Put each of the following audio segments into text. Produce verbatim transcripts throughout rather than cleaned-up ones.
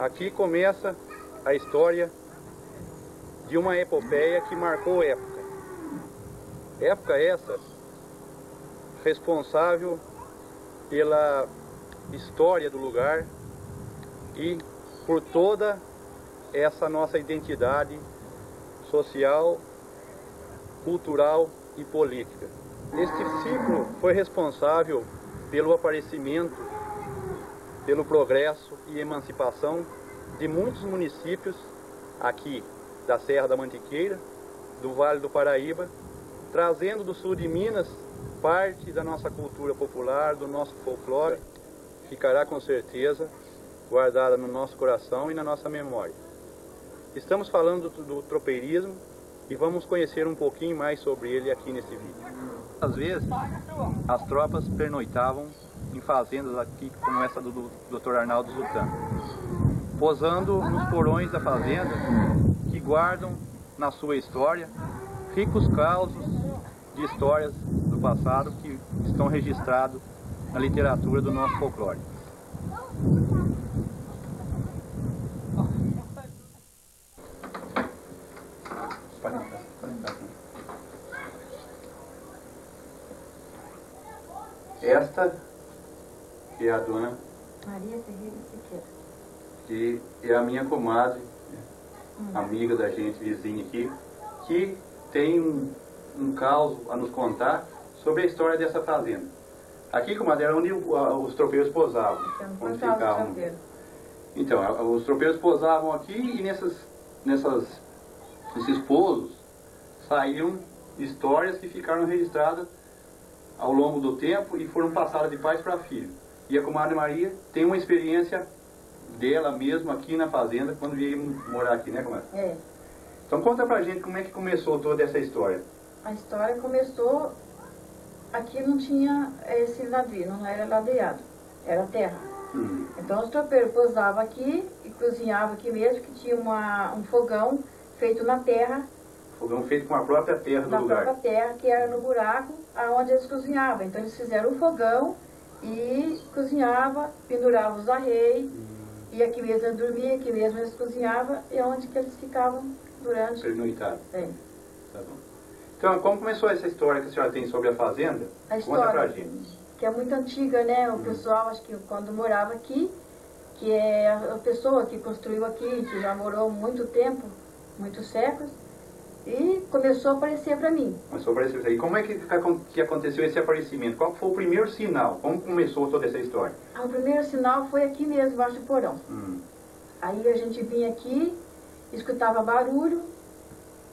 Aqui começa a história de uma epopeia que marcou época. Época essa responsável pela história do lugar e por toda essa nossa identidade social, cultural e política. Este ciclo foi responsável pelo aparecimento, pelo progresso e emancipação de muitos municípios aqui da Serra da Mantiqueira, do Vale do Paraíba, trazendo do sul de Minas parte da nossa cultura popular, do nosso folclore, ficará com certeza guardada no nosso coração e na nossa memória. Estamos falando do, do tropeirismo e vamos conhecer um pouquinho mais sobre ele aqui nesse vídeo. Às vezes, as tropas pernoitavam em fazendas aqui, como essa do, do doutor Arnaldo Zutã, posando nos porões da fazenda, que guardam na sua história ricos causos de histórias do passado que estão registrados na literatura do nosso folclore. Esta é a dona Maria Ferreira Siqueira, que é a minha comadre, hum. amiga da gente, vizinha aqui, que tem um, um caos a nos contar sobre a história dessa fazenda. Aqui, comadre, era onde os tropeiros pousavam, onde ficavam. Então, os tropeiros pousavam aqui e nessas, nessas, nesses pousos saíam histórias que ficaram registradas ao longo do tempo e foram passadas de pais para filho. E a comadre Maria tem uma experiência dela mesma aqui na fazenda, quando veio morar aqui, né, comadre? É. Então conta pra gente como é que começou toda essa história. A história começou... Aqui não tinha esse ladrilho, não era ladeado, era terra. Uhum. Então os tropeiros pousavam aqui e cozinhavam aqui mesmo, que tinha uma, um fogão feito na terra. Fogão feito com a própria terra do lugar. Com a própria terra, que era no buraco aonde eles cozinhavam. Então eles fizeram um fogão e cozinhavam, penduravam os arreios, uhum. e aqui mesmo eles dormiam, aqui mesmo eles cozinhavam, e onde que eles ficavam durante... Pernoitado. É. Tá bom. Então, como começou essa história que a senhora tem sobre a fazenda? A história, conta pra gente. Que é muito antiga, né? O hum. pessoal, acho que quando morava aqui, que é a pessoa que construiu aqui, que já morou muito tempo, muitos séculos, e começou a aparecer pra mim. Começou a aparecer pra você. E como é que, que aconteceu esse aparecimento? Qual foi o primeiro sinal? Como começou toda essa história? Ah, o primeiro sinal foi aqui mesmo, embaixo do porão. Hum. Aí a gente vinha aqui, escutava barulho,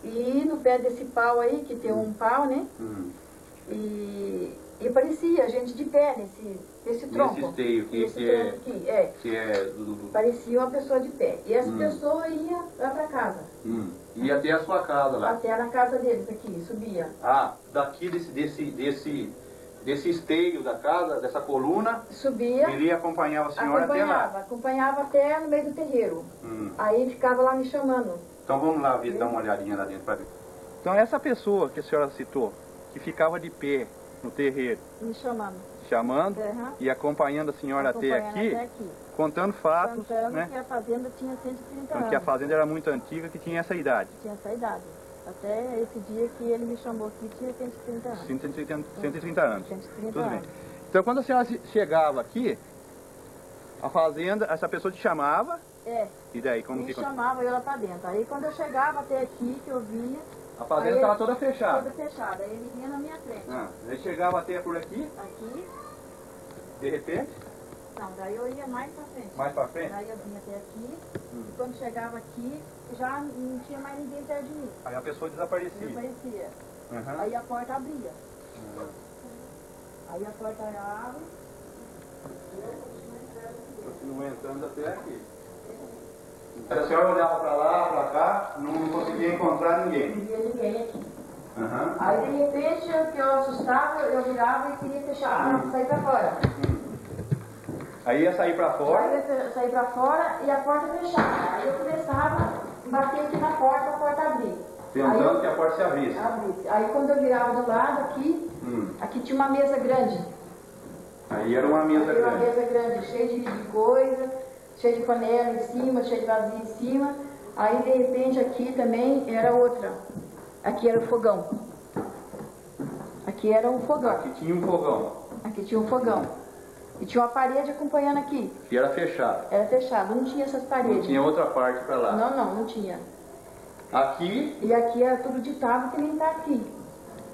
e no pé desse pau aí, que tem um pau, né? Uhum. E, e parecia a gente de pé nesse, nesse tronco. Nesse esteio que, nesse que, é, aqui, é. que é... Parecia uma pessoa de pé. E essa uhum. pessoa ia lá pra casa. Uhum. Ia até a sua casa lá? Até na casa deles aqui, subia. Ah, daqui desse, desse, desse, desse esteio da casa, dessa coluna... Subia. Ele acompanhava a senhora acompanhava, até lá? Acompanhava até no meio do terreiro. Uhum. Aí ficava lá me chamando. Então vamos lá ver, dar uma olhadinha lá dentro para ver. Então essa pessoa que a senhora citou, que ficava de pé no terreiro, me chamando, chamando uhum. e acompanhando a senhora acompanhando até, aqui, até aqui, contando fatos, contando, né? Que a fazenda tinha cento e trinta então, anos. Que a fazenda era muito antiga, que tinha essa idade. Tinha essa idade. Até esse dia que ele me chamou aqui tinha cento e trinta anos. cento e trinta, cento e trinta anos. cento e trinta Tudo anos. Bem. Então quando a senhora chegava aqui, a fazenda, essa pessoa te chamava. É. E daí como me que... chamava eu lá pra dentro. Aí quando eu chegava até aqui, que eu vinha... A fazenda estava toda fechada. Toda fechada. Aí ele vinha na minha frente. Ah, ele chegava até por aqui? Aqui. De repente? Não, daí eu ia mais pra frente. Mais pra frente? Daí eu vinha até aqui. Hum. E quando chegava aqui, já não tinha mais ninguém perto de mim. Aí a pessoa desaparecia. Desaparecia. Uhum. Aí a porta abria. Uhum. Aí a porta abre. E eu continuo entrando aqui. Continuo entrando até aqui. A senhora olhava para lá, para cá, não conseguia encontrar ninguém. Não via ninguém aqui. Uhum. Aí de repente eu, eu assustava, eu virava e queria fechar, uhum. sair para fora. Uhum. Aí ia sair para fora? Aí ia sair para fora e a porta fechava. Aí eu começava a bater aqui na porta, a porta abria. Tentando que a porta se abrisse. abrisse. Aí quando eu virava do lado aqui, uhum. aqui tinha uma mesa grande. Aí era uma mesa aí grande. Era uma mesa grande, cheia de coisa. cheio de panela em cima, cheio de vasilha em cima. Aí, de repente, aqui também era outra. Aqui era o fogão. Aqui era um fogão. Aqui tinha um fogão. Aqui tinha um fogão. E tinha uma parede acompanhando aqui. E era fechado. Era fechado, não tinha essas paredes. Não tinha outra parte para lá. Não, não, não tinha. Aqui? E aqui era tudo de tábua, que nem tá aqui.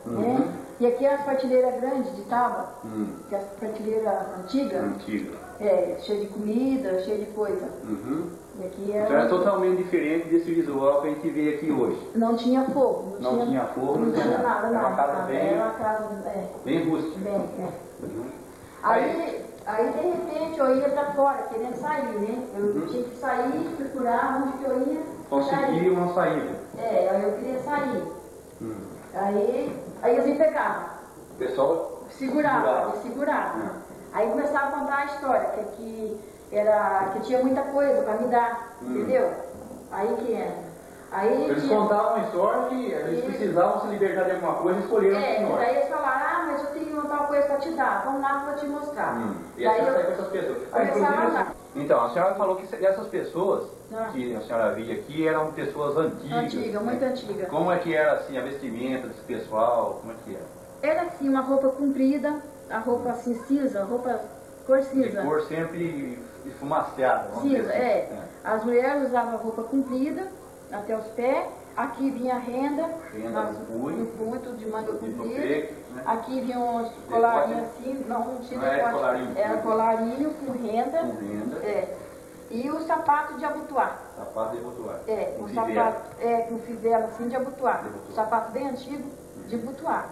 Uhum. Né? E aqui era as prateleiras grandes de tábua, uhum. que é as prateleiras antigas. Antiga. É, cheia de comida, cheia de coisa. Uhum. E aqui era... Então era totalmente diferente desse visual que a gente vê aqui hoje. Não tinha fogo. Não, não tinha, tinha fogo, não tinha nada, nada. Era uma casa bem... Era uma casa... É, bem rústica. Bem, é. Uhum. Aí... aí... Aí, de repente, eu ia para fora, querendo sair, né? Eu uhum. tinha que sair, procurar onde que eu ia. Conseguir uma saída. É, aí eu queria sair. Uhum. Aí, aí eu me pegava. O pessoal segurava, segurava. Eu segurava. Uhum. Aí começava a contar a história, que aqui era, que tinha muita coisa para me dar, uhum. entendeu? Aí que era. Aí, eles tinha... contavam a história que eles e... precisavam se libertar de alguma coisa e escolheram é, a senhora. Aí eles falaram, ah, mas eu tenho uma tal coisa para te dar, vamos lá que eu vou te mostrar. Hum. E a senhora saiu com essas pessoas? Ah, inclusive, então, a senhora falou que essas pessoas ah. que a senhora via aqui eram pessoas antigas. Antiga, né? Muito antiga. Como é que era assim, a vestimenta desse pessoal, como é que era? Era assim, uma roupa comprida, a roupa assim cinza, a roupa cor cinza. De cor sempre esfumaceada, vamos cinza, dizer assim. É. É. As mulheres usavam roupa comprida até os pés, aqui vinha a renda, renda no ponto de manga comprida, né? Aqui vinha uns colarinhos assim, não, não tinha não era, colarinho, era colarinho com renda, com renda. É. E o sapato de abotoar. Sapato de abotoar. É, com o sapato, é, com fivela assim de abotoar. Um sapato bem antigo de abotoar.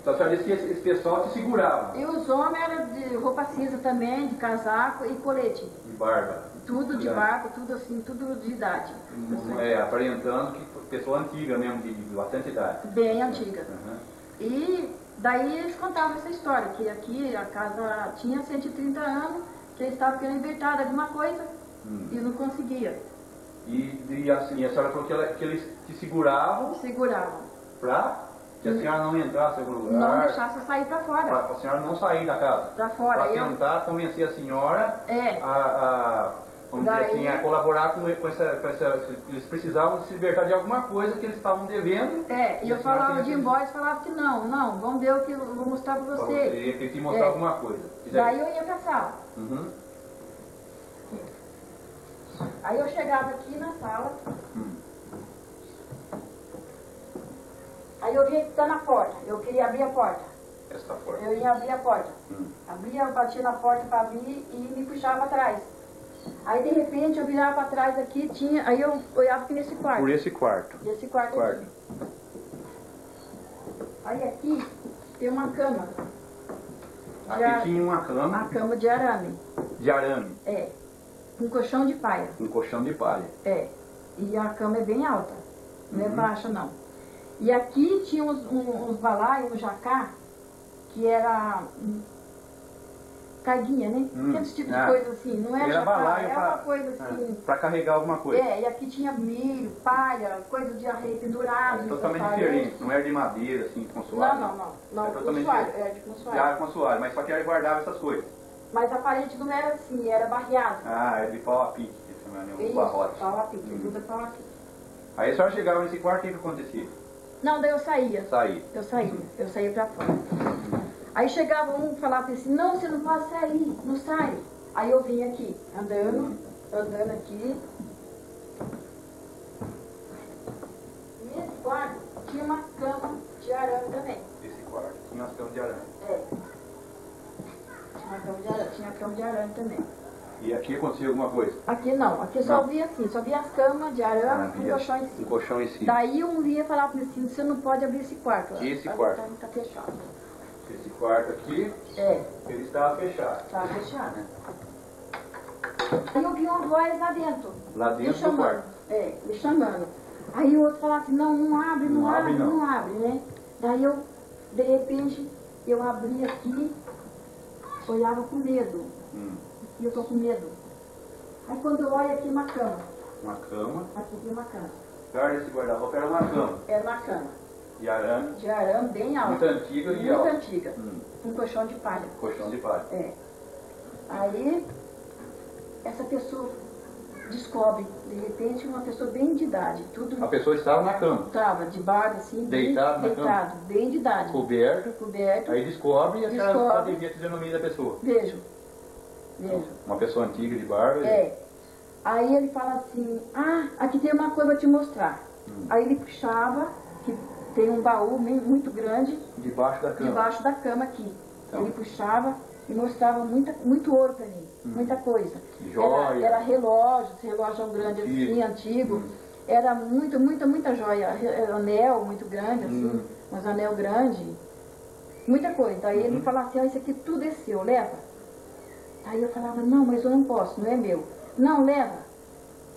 Então você disse que esse, esse pessoal se segurava. E os homens eram de roupa cinza também, de casaco e colete. De barba. Tudo de barba, tudo assim, tudo de idade. Assim. É, aparentando que pessoa antiga mesmo, de, de bastante idade. Bem antiga. Uhum. E daí eles contavam essa história, que aqui a casa tinha cento e trinta anos, que eles estavam querendo libertar de alguma coisa hum. e não conseguia. E, e assim, a senhora falou que, ela, que eles te seguravam? Seguravam. Pra? Que a senhora não entrasse em algum lugar. Não deixasse eu sair para fora. Para a senhora não sair da casa. Para fora. Para tentar eu... convencer a senhora é. a, a, daí... assim, a colaborar com, com, essa, com essa... Eles precisavam se libertar de alguma coisa que eles estavam devendo. É, e eu falava de embora e falava que não, não, vamos ver o que eu vou mostrar para você. Você tem que mostrar é. alguma coisa. Daí eu ia para a sala. Uhum. Aí eu chegava aqui na sala. Hum. Aí eu via que tá na porta, eu queria abrir a porta. Essa porta? Eu ia abrir a porta. Hum. Abria, batia na porta para abrir e me puxava para trás. Aí de repente eu virava para trás aqui, tinha, aí eu olhava aqui nesse quarto. Por esse quarto. Nesse quarto, quarto aqui. Aí aqui tem uma cama. Aqui ar... tinha uma cama? Uma cama de arame. De arame? É. Um colchão de palha. Um colchão de palha. É. E a cama é bem alta, não é uhum. baixa não. E aqui tinha uns, uns, uns balaios, um jacá, que era carguinha, né? Hum, Aqueles tipos é. de coisa assim, não era, era jacá, balaio era pra, uma coisa assim... É, para carregar alguma coisa. É, e aqui tinha milho, palha, coisa de arreio pendurado. É totalmente sapato, diferente, não era de madeira, assim, com suário. Não, não, não. não era totalmente suário, era de consuário. Era com suário, mas só que ele guardava essas coisas. Mas a parede não era assim, era barreada. Ah, era de pau a pique, esse não é nenhum barrote. Pau a pique, hum. tudo pau a pique. Aí a senhora chegava nesse quarto e o que acontecia? Não, daí eu saía. Saí. Eu saía, eu saía pra fora. Aí chegava um e falava assim, não, você não pode sair, não sai. Aí eu vinha aqui, andando, andando aqui. Nesse quarto tinha uma cama de arame também. Esse quarto tinha uma cama de arame. É. Tinha uma cama de arame, tinha uma cama de arame também. E aqui acontecia alguma coisa? Aqui não, aqui só não. via assim, só via as camas de arame com ah, um colchão em cima. Um colchão em cima. Daí um dia falava para mim assim, você não pode abrir esse quarto. Lá. Esse quarto? Está fechado. Esse quarto aqui, é. ele estava fechado. Estava fechado. Aí eu vi uma voz lá dentro. Lá dentro chamando, do quarto? É, me chamando. Aí o outro falava assim, não, não abre, não, não abre, não. não abre, né? Daí eu, de repente, eu abri aqui, olhava com medo. Hum. E eu tô com medo. Aí quando eu olho aqui, uma cama. Uma cama? Aqui tem uma cama. Guarda esse guarda-roupa, era uma cama. Era uma cama. De arame? De arame, bem alto. Muito antiga e alta. Muito antiga. Hum. Um colchão de palha. Colchão de palha. É. Aí, essa pessoa descobre, de repente, uma pessoa bem de idade. Tudo... A pessoa estava na cama? Estava, de barba, assim, deitado, bem, na deitado cama. Bem de idade. Coberto? Coberto. Aí descobre e a senhora devia dizer o nome da pessoa? Vejo. Vejo. Uma pessoa antiga, de barba? É. E... Aí ele fala assim, ah, aqui tem uma coisa para te mostrar. Hum. Aí ele puxava, que tem um baú muito grande. Debaixo da cama? Debaixo da cama aqui. Então. Ele puxava e mostrava muita, muito ouro para mim. Hum. Muita coisa. Joia. Era, era relógio, esse relógio grande antigo. assim, antigo. Hum. Era muito, muita, muita joia. Era anel muito grande, assim, hum. mas anel grande. Muita coisa. Aí hum. ele falava assim, ó, oh, isso aqui tudo é seu, leva. Aí eu falava, não, mas eu não posso, não é meu. Não, leva.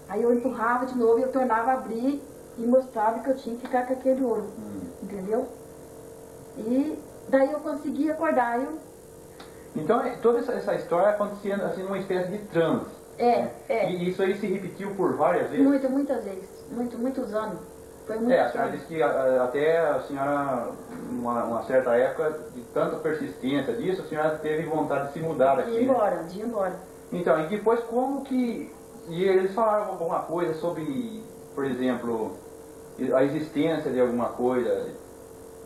Aí eu empurrava de novo e eu tornava a abrir e mostrava que eu tinha que ficar com aquele ouro. Hum. Entendeu? E daí eu conseguia acordar. Eu... Então toda essa, essa história acontecia assim numa espécie de transe. É, né? é. E isso aí se repetiu por várias vezes? Muito, muitas vezes. Muito, muitos anos. Foi muito é, a senhora disse que a, até a senhora, uma, uma certa época, de tanta persistência disso, a senhora teve vontade de se mudar daqui. De ir embora, né? de ir embora. Então, e depois como que... E eles falaram alguma coisa sobre, por exemplo, a existência de alguma coisa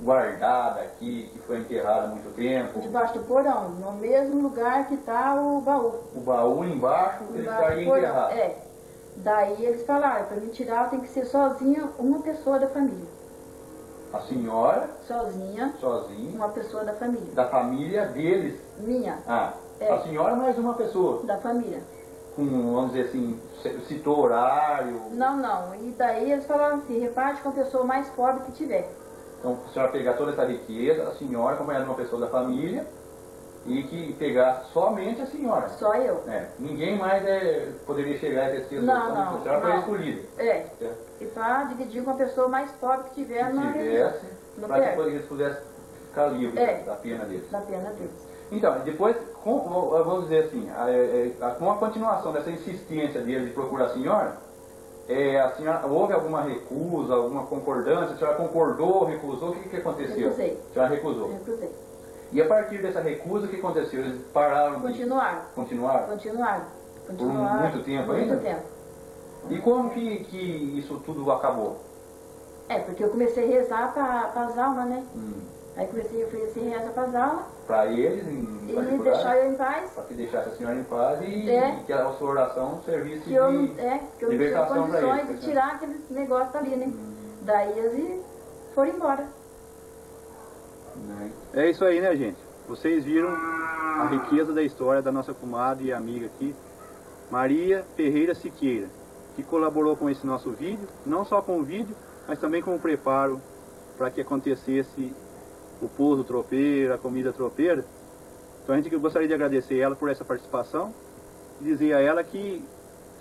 guardada aqui, que foi enterrada há muito tempo. Debaixo do porão, no mesmo lugar que está o baú. O baú embaixo, o ele estaria porão, enterrado. É. Daí eles falaram, para me tirar tem que ser sozinha uma pessoa da família. A senhora? Sozinha. Sozinha. Uma pessoa da família. Da família deles? Minha. Ah. É. A senhora mais uma pessoa? Da família. Com, vamos dizer assim, citou horário? Não, não. E daí eles falaram assim, reparte com a pessoa mais pobre que tiver. Então, a senhora pegar toda essa riqueza, a senhora acompanhada de uma pessoa da família e que pegasse somente a senhora. Só eu. É. Ninguém mais é, poderia chegar e ter não, não, não. A senhora foi escolhida. É. é. E para dividir com a pessoa mais pobre que tiver na tivesse, para que eles pudessem ficar livres é. da pena deles. Da pena deles. Então, depois, com, vamos dizer assim, com a, a, a continuação dessa insistência dele de procurar a senhora, é, a senhora, houve alguma recusa, alguma concordância? A senhora concordou, recusou? O que, que aconteceu? Recusei. A senhora recusou? Recusei. E a partir dessa recusa, o que aconteceu? Eles pararam? Continuaram. De... Continuaram? Continuaram. Continuaram. Por muito tempo muito ainda? Muito tempo. E como que, que isso tudo acabou? É, porque eu comecei a rezar para as almas, né? Hum. Aí comecei a oferecer reza para as almas. Para eles, em E deixar eu em paz. Para que deixasse a senhora em paz e, é. e que a sua oração servisse que eu, de é, que eu libertação para eles. Que eu condições de tirar aquele negócio ali, né? Hum. Daí eles foram embora. É isso aí, né, gente? Vocês viram a riqueza da história da nossa comadre e amiga aqui, Maria Ferreira Siqueira, que colaborou com esse nosso vídeo, não só com o vídeo, mas também com o preparo para que acontecesse o pouso tropeiro, a comida tropeira. Então a gente gostaria de agradecer ela por essa participação e dizer a ela que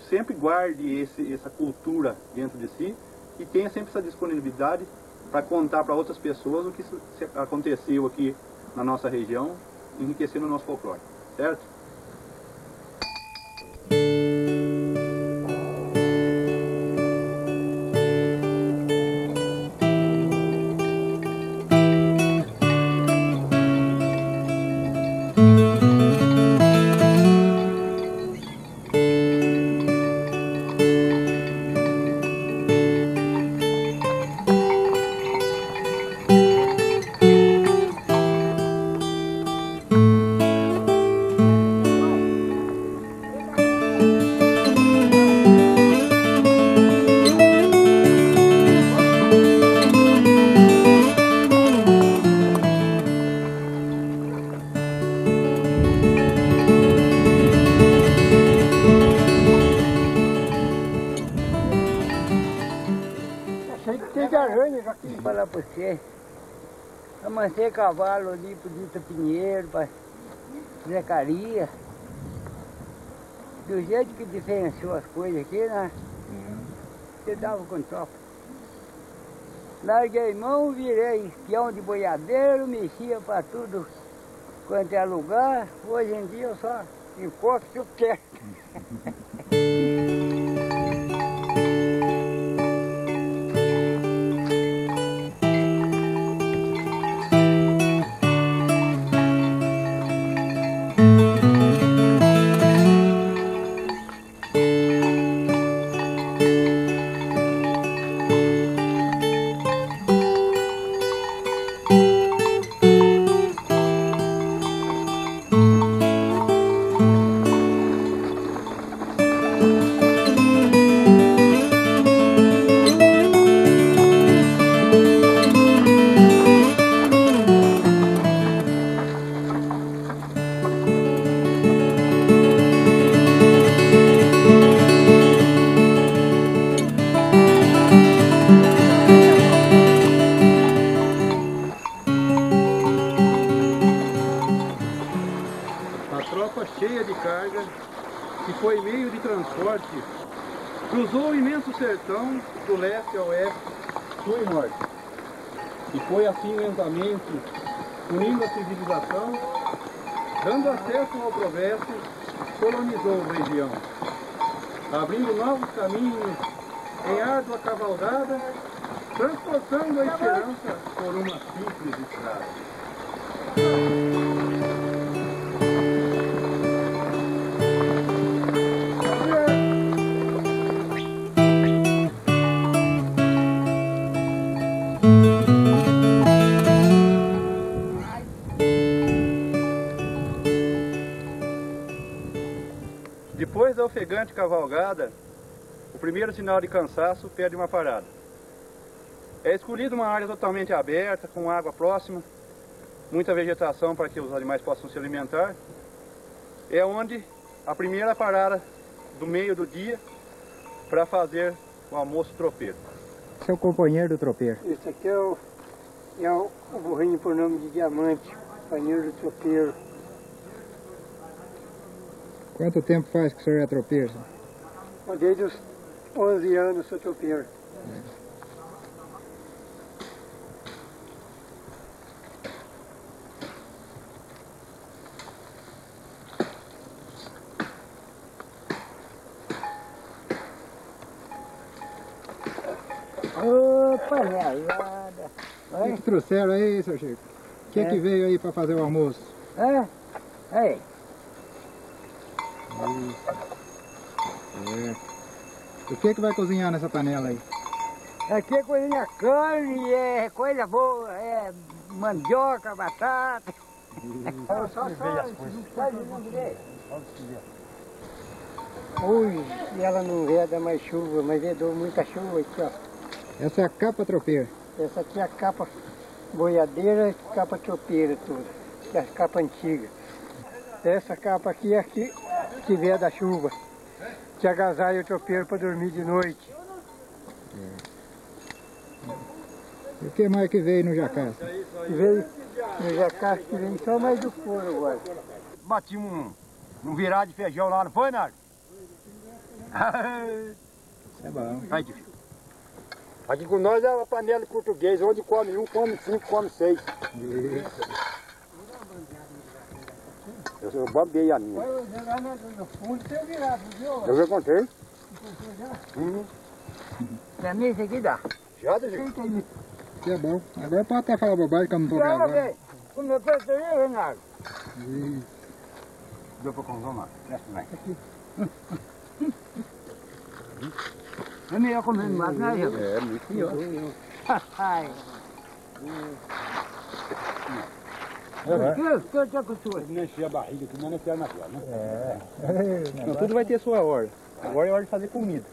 sempre guarde esse, essa cultura dentro de si e tenha sempre essa disponibilidade para contar para outras pessoas o que aconteceu aqui na nossa região, enriquecendo o nosso folclore, certo? Amancei cavalo ali pro Dito Pinheiro, pra Zecaria. Do jeito que diferenciou as coisas aqui, né? Você uhum. dava com tropa. Larguei mão, virei espião de boiadeiro, mexia pra tudo quanto é lugar. Hoje em dia eu só encosto se eu quero. Thank you. foi meio de transporte, cruzou o imenso sertão do leste a oeste, sul e norte. E foi assim lentamente, unindo a civilização, dando acesso ao progresso, colonizou a região, abrindo novos caminhos em árdua cavalgada, transportando a esperança por uma simples estrada. Depois da ofegante cavalgada, o primeiro sinal de cansaço pede uma parada. É escolhida uma área totalmente aberta, com água próxima, muita vegetação para que os animais possam se alimentar. É onde a primeira parada do meio do dia para fazer o almoço tropeiro. Esse é o companheiro do tropeiro. Esse aqui é o, é o burrinho por nome de Diamante, companheiro do tropeiro. Quanto tempo faz que o senhor é tropeiro? Desde os onze anos sou tropeiro. É. O que, que trouxeram aí, seu Chico? O que, é. que veio aí para fazer o almoço? É? É. é. O que, que vai cozinhar nessa panela aí? Aqui é cozinha carne, é coisa boa, é mandioca, batata. Olha só, só, hoje ela não veda mais chuva, mas vedou muita chuva aqui, ó. Essa é a capa tropeira? Essa aqui é a capa boiadeira e capa tropeira toda, que é a capa antiga. Essa capa aqui é a que, que vem da chuva, que agasalha o tropeiro para dormir de noite. É. E o que mais que veio no jacás? Veio no jacás que vem só mais do couro agora. Bati um, um virado de feijão lá, não foi, Nardo? Isso é bom. Aí, difícil. Aqui com nós é uma panela de português, onde come um, come cinco, come seis. Eu, eu bambei a minha. Eu já contei. Uhum. Pra mim isso aqui dá. Já, Dejinho? Que é bom. Agora pode até falar bobagem, que eu não tô gravando. Já, velho. Como eu penso aí, Reinaldo? Deu pra consumar. Presta mais. É melhor comer no mato, né, Gil? É, muito melhor. Tudo tem com sua. Não encher a barriga, tudo não encher na tela, né? É. Não, tudo vai ter sua hora. Agora é hora de fazer comida.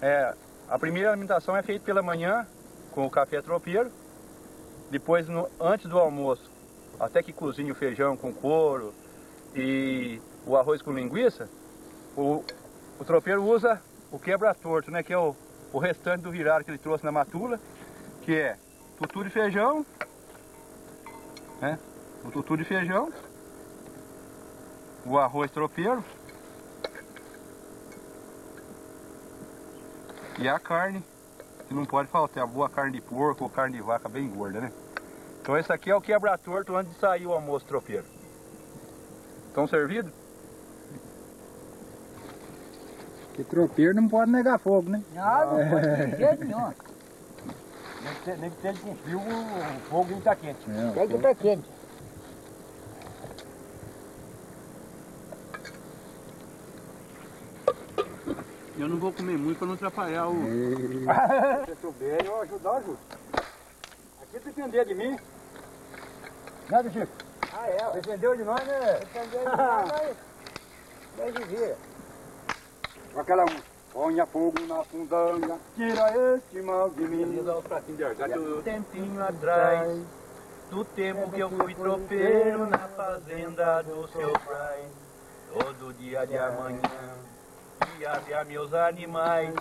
É, a primeira alimentação é feita pela manhã, com o café tropeiro. Depois, no, antes do almoço, até que cozinhe o feijão com couro e o arroz com linguiça, o... O tropeiro usa o quebra-torto, né, que é o, o restante do virado que ele trouxe na matula, que é tutu de feijão, né, o tutu de feijão, o arroz tropeiro e a carne, que não pode faltar, a boa carne de porco ou carne de vaca bem gorda, né. Então esse aqui é o quebra-torto antes de sair o almoço tropeiro. Estão servidos? E tropeiro não pode negar fogo, né? Não, não pode ter jeito nenhum. Nem que ele com fio, o fogo está quente. Tem que estar quente. Eu não vou comer muito para não atrapalhar o... Se eu souber, eu ajudar, ajudo. Aqui depender de mim. Nada, Chico? Ah, é. Dependeu de nós, né? Dependeu de nós, mas... Mas vivia. Com aquela unha, ponha fogo na fundanga, tira este mal de mim. Do tempinho atrás, do tempo que eu fui tropeiro na fazenda do seu pai. Todo dia de amanhã, ia ver meus animais,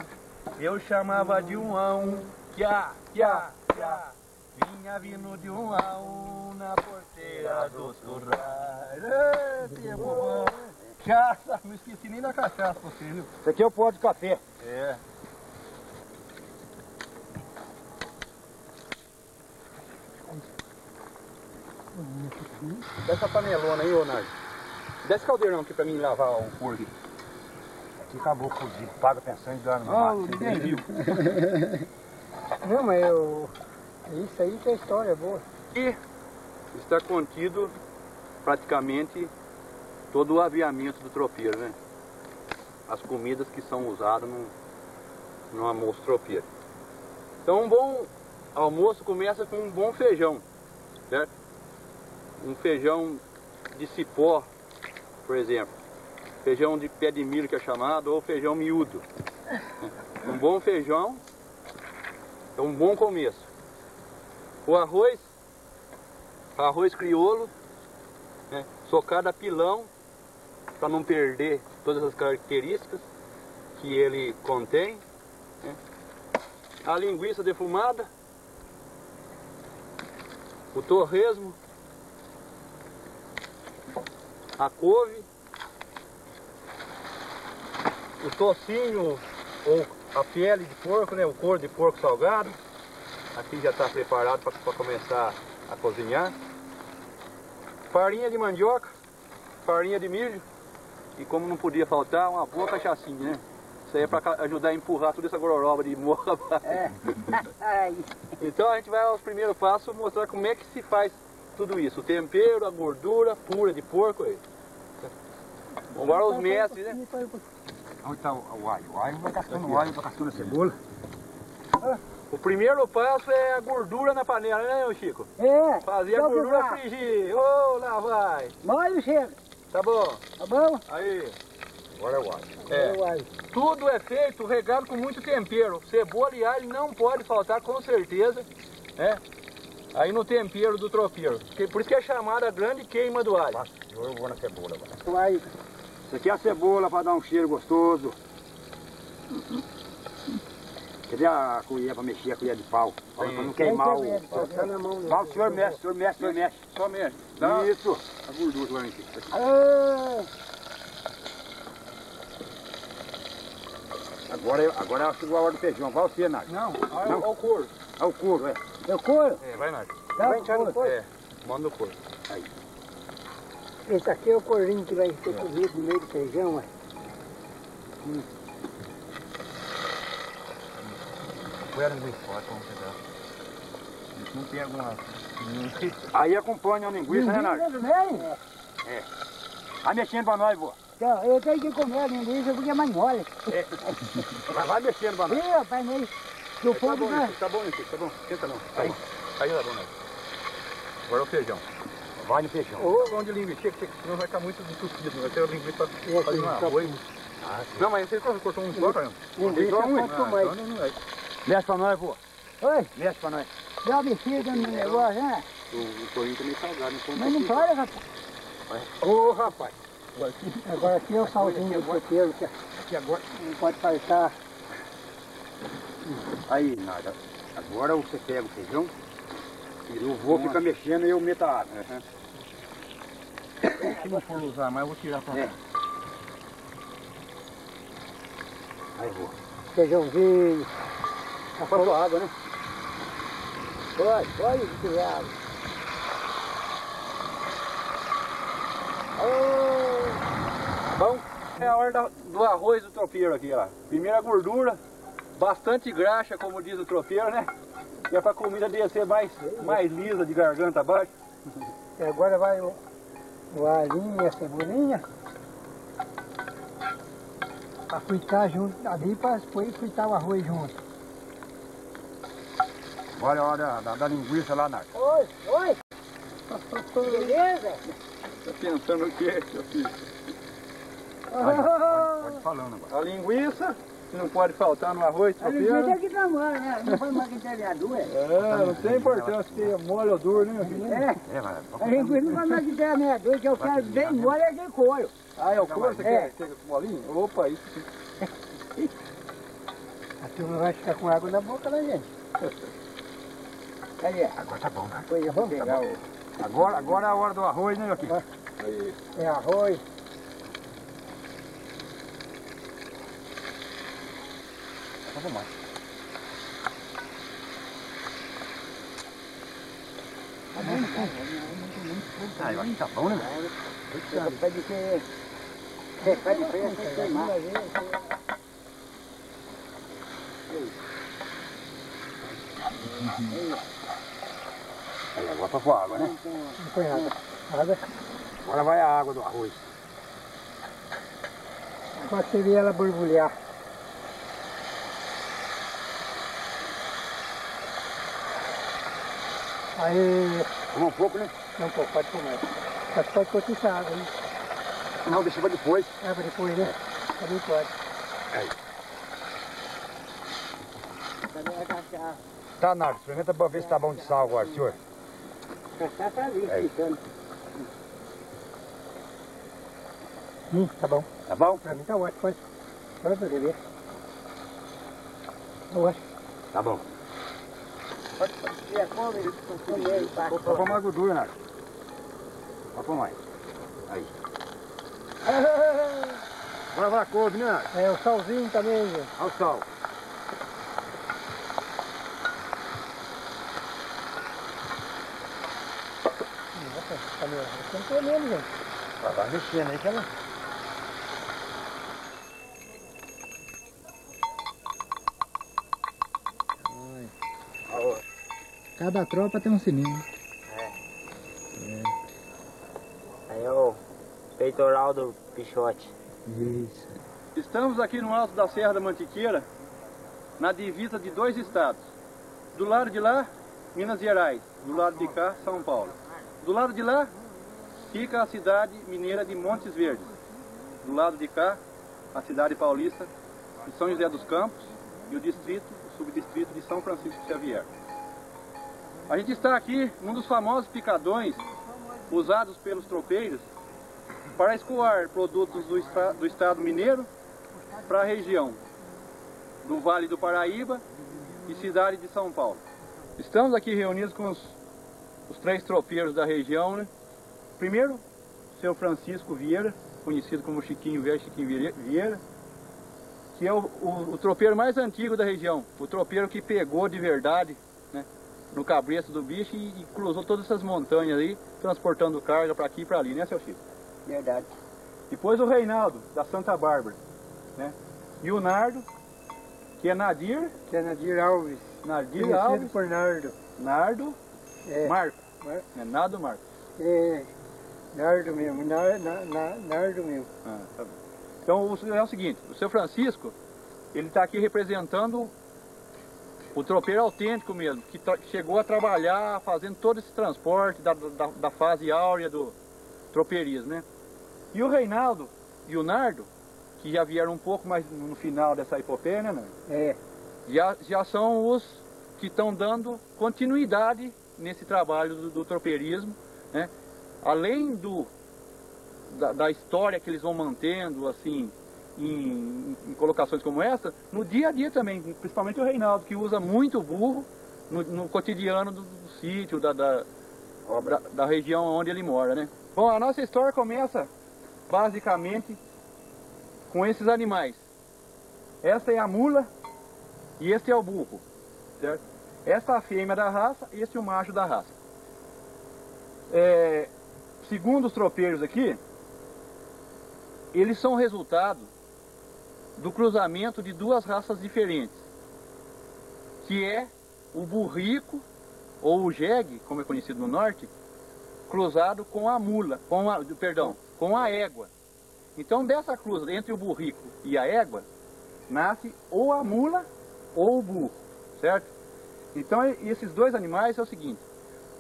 eu chamava de um ão, quiá, quiá, quiá. Vinha vindo de um ão na porteira do surrai. cachaça. Não esqueci nem da cachaça pra você, viu? Isso aqui é o pó de café. É. Dá essa panelona aí, ô Nardo. Dá esse caldeirão aqui pra mim lavar o porco. Aqui acabou cozido, paga pensando em dar no mato. Ninguém viu. Não, mas eu... isso aí que é história boa. E está contido praticamente todo o aviamento do tropeiro, né? As comidas que são usadas no, no almoço tropeiro. Então um bom almoço começa com um bom feijão, certo? Um feijão de cipó, por exemplo. Feijão de pé de milho que é chamado, ou feijão miúdo. Um bom feijão é um bom começo. O arroz, arroz crioulo, né, socado a pilão, para não perder todas as características que ele contém. Né. A linguiça defumada, o torresmo, a couve, o tocinho ou a pele de porco, né, o couro de porco salgado. Aqui já está preparado para começar a cozinhar. Farinha de mandioca, farinha de milho e, como não podia faltar, uma boa cachaçinha, né? Isso aí é para ajudar a empurrar toda essa gororoba de morra. É. Então a gente vai aos primeiros passos mostrar como é que se faz tudo isso. O tempero, a gordura pura de porco. Aí. Vamos para os mestres, né? Onde está o alho? O alho vai cascando o alho, vai cascando a cebola. O primeiro passo é a gordura na panela, né, Chico? É. Fazer a gordura frigir. Ô, oh, lá vai. Molho, Chico. Tá bom. Tá bom? Aí. Agora é o alho. É. É o alho. Tudo é feito regado com muito tempero. Cebola e alho não pode faltar, com certeza. Né? Aí no tempero do tropeiro. Por isso que é chamada a grande queima do alho. Eu vou na cebola agora. Isso aqui é a cebola para dar um cheiro gostoso. Cadê a colher para mexer, a colher de pau? Para não queimar o... Vai, o senhor mexe, o senhor mexe, o senhor mexe. Só mexe. Dá isso. A gordura lá em cima. Agora, agora chegou a hora do feijão. Vai você, Nardo. Não, olha o couro. Olha o couro, é. É o couro? É, vai, Nardo. Vai entrar no couro? É, manda o couro. Aí. Esse aqui é o corinho que vai ser comido no meio do feijão, ué. Hum. Não tem alguma... Aí acompanha a linguiça, né, Nardo? É. É. Vai mexendo pra nós, vô. Então, eu tenho que comer a linguiça porque é mais mole. É. Mas vai mexendo pra nós. Ih, rapaz, mas... Tá bom, né? Tá bom, tá bom. Senta não. Aí. Aí tá bom, né? Agora é o feijão. Vai no feijão. Ô, vão de linguiça, que senão vai ficar muito entupido. Vai ter a linguiça pra fazer uma arroz. Não, mas você cortou um só, cara? Linguiça é muito mais. Mexe pra nós, pô. Oi? Mexe pra nós. Dá bexiga no negócio, né? O corinho tá meio salgado, não come. Mas não para, rapaz. Ô, rapaz. Agora aqui é o salzinho do tropeiro, que aqui agora não pode faltar. Aí, Nardo. Agora você pega o feijão e eu vou ficar mexendo e eu meto a água. Se não for usar mais, eu vou tirar pra cá. Aí, vou. Feijãozinho. Já faltou água, né? Pode, pode que tiver água. Oh. Bom, é a hora da, do arroz do tropeiro aqui, ó. Primeira gordura, bastante graxa, como diz o tropeiro, né? E é pra comida descer mais, mais lisa, de garganta abaixo. E agora vai o, o alhinho e a cebolinha. Pra fritar junto, ali pra depois fritar o arroz junto. Olha a hora da, da linguiça lá, Nardo. Oi, oi! Beleza? Tá pensando o que é, seu filho? Pode falando agora. A linguiça, que não pode faltar no arroz, seu filho. A linguiça é que tá mole, né? Não foi mais que telhar dura. É, não tem importância se é mole ou duro, né? É, é, mas... A linguiça não vai mais que telhar meia dura, que eu quero bem mole é de couro. Ah, é o couro? Você quer molinho? Opa, isso sim. A turma vai ficar com água na boca, né, gente? Aí, agora tá bom, né? Pois vamos pegar tá o... Agora, agora é a hora do arroz, né, Joaquim? É arroz. Então vamos lá. Tá bom, tá bom. Ah, eu acho que tá bom, né? Fica pé de quem? Pé de freio, tem que queimar. Aí, agora passou a água, né? Não foi nada. Nada. Agora vai a água do arroz. Bateria ela borbulhar. Aí... Toma um pouco, né? Não, pouco, pode comer. Mas pode cotiçar água, né? Não, deixa pra depois. É, pra depois, né? É. Também pode. Aí. Tá, Nardo, experimenta pra ver se tá bom de sal agora, senhor. Tá, tá ali, explicando. Hum, tá bom. Tá bom? Pra mim tá ótimo, pode. Pode beber. Tá ótimo. Tá bom. Pode fazer a come, ele consome ele, pá. Vou pôr mais gordura, Nardo. Vou pôr mais. Aí. Bora lá, couve, né, Nardo? É, o salzinho também, gente. Olha o sal. Ela vai mexendo aí que ela... Cada tropa tem um sininho. É. é. Aí é o peitoral do Pichote. Isso. Estamos aqui no alto da Serra da Mantiqueira, na divisa de dois estados. Do lado de lá, Minas Gerais. Do lado de cá, São Paulo. Do lado de lá, fica a cidade mineira de Montes Verdes. Do lado de cá, a cidade paulista de São José dos Campos e o distrito, o subdistrito de São Francisco de Xavier. A gente está aqui num dos famosos picadões usados pelos tropeiros para escoar produtos do, esta, do estado mineiro para a região do Vale do Paraíba e cidade de São Paulo. Estamos aqui reunidos com os, os três tropeiros da região, né? Primeiro, seu Francisco Vieira, conhecido como Chiquinho Vieira, Chiquinho Vieira, que é o, o, o tropeiro mais antigo da região, o tropeiro que pegou de verdade, né, no cabresto do bicho e, e cruzou todas essas montanhas aí, transportando carga para aqui e para ali, né, seu Chico? Verdade. Depois o Reinaldo, da Santa Bárbara, né, e o Nardo, que é Nadir... Que é Nadir Alves. Nadir Alves. Por Nardo. Nardo é. Marco. Mar... É Nardo Marco. É... Nardo mesmo, nar, nar, nar, Nardo mesmo. Ah, tá bom. Então é o seguinte, o seu Francisco, ele está aqui representando o tropeiro autêntico mesmo, que chegou a trabalhar fazendo todo esse transporte da, da, da fase áurea do tropeirismo, né? E o Reinaldo e o Nardo, que já vieram um pouco mais no final dessa epopeia, né, Nardo? É. Já, já são os que estão dando continuidade nesse trabalho do, do tropeirismo, né? Além do, da, da história que eles vão mantendo, assim, em, em colocações como essa, no dia a dia também, principalmente o Reinaldo, que usa muito burro no, no cotidiano do, do sítio, da, da, da, da região onde ele mora, né? Bom, a nossa história começa, basicamente, com esses animais. Esta é a mula e este é o burro, certo? Esta é a fêmea da raça e este é o macho da raça. É... Segundo os tropeiros aqui, eles são resultado do cruzamento de duas raças diferentes, que é o burrico, ou o jegue, como é conhecido no norte, cruzado com a mula, com a, perdão, com a égua. Então dessa cruza entre o burrico e a égua, nasce ou a mula ou o burro, certo? Então esses dois animais é o seguinte,